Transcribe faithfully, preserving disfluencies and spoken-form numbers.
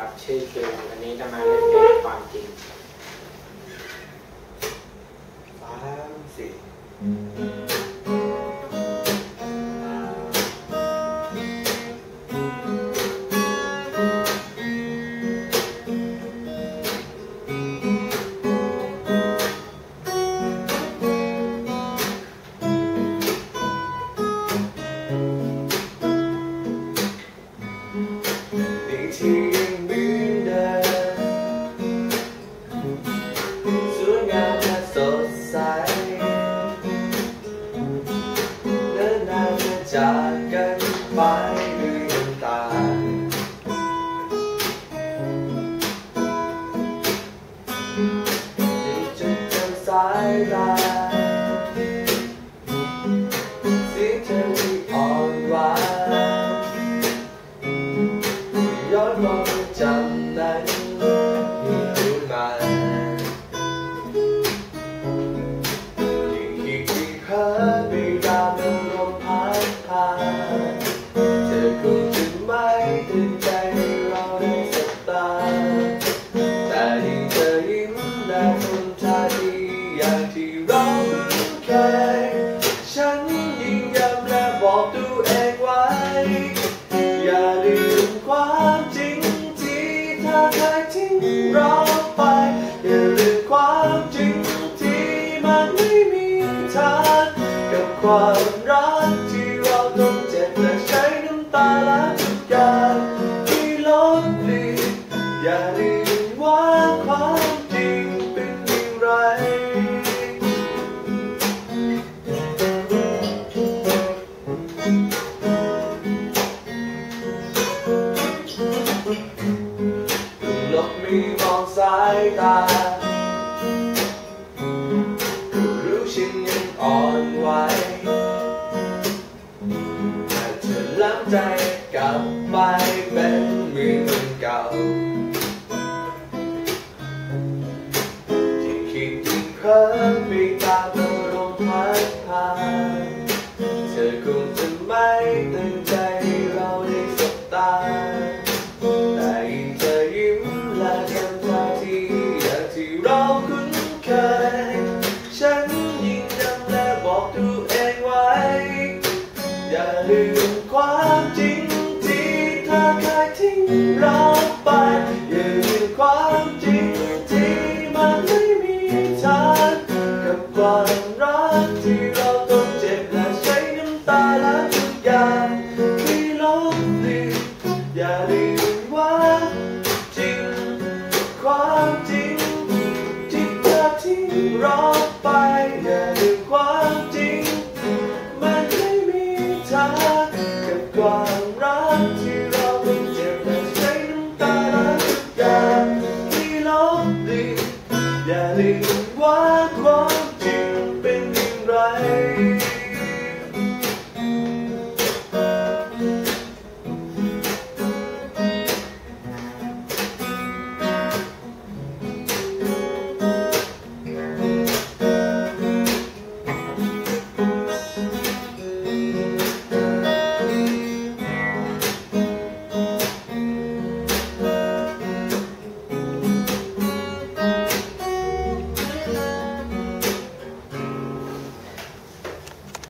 ครับชื่อเกมวันนี้จะมาเล่นเกมความจริงสามสี่จากกันไปด้วยน้ำตาในจุดจำสายตาเสียงเธอที่อ่อนหวานย้อนมองจำนั้นมีอยู่นานยิ่งคิดยิ่งเพ้อไปตามลมพัดเธอคงจะไม่ตื่นใจเราได้สบตาแต่ยิ่งเธอยิ้มและทำท่าดีอย่างที่เราคุ้นเคยฉันยิ่งย้ำและบอกตัวเองไว้อย่าลืมความจริงที่เธอเคยทิ้งเราไปอย่าลืมความจริงที่มันไม่มีทางกับความรักที่เราต้องเจ็บและใช้น้ำตาล้างทุกอย่างที่ลบเลือนอย่าลืมว่าความจริงเป็นอย่างไรหลบมีมองสายตารู้ฉันยังอ่อนไหวล้ำใจกลับไปเป็นเหมือนเก่าที่คิดถึงเธอไม่ตามอารมณ์พัดพาเธอคงจะไม่ตั้งใจเราได้สบตาแต่ยิ่งเธอยิ้มและทำท่าทีอย่างที่เราคุ้นเคยฉันยิ่งจำและบอกตัวเองไว้อย่าลืมความจริงที่เธอเคยทิ้งเราไปอย่าลืมความจริงที่มันไม่มีทางกับความรักที่เราต้องเจ็บและใช้น้ำตาล้างทุกอย่างที่ลบเลือนอย่าลืมว่าจริงความจริงที่เธอทิ้งเราไปอย่าลืมความจริงมันไม่มีทางความรักที่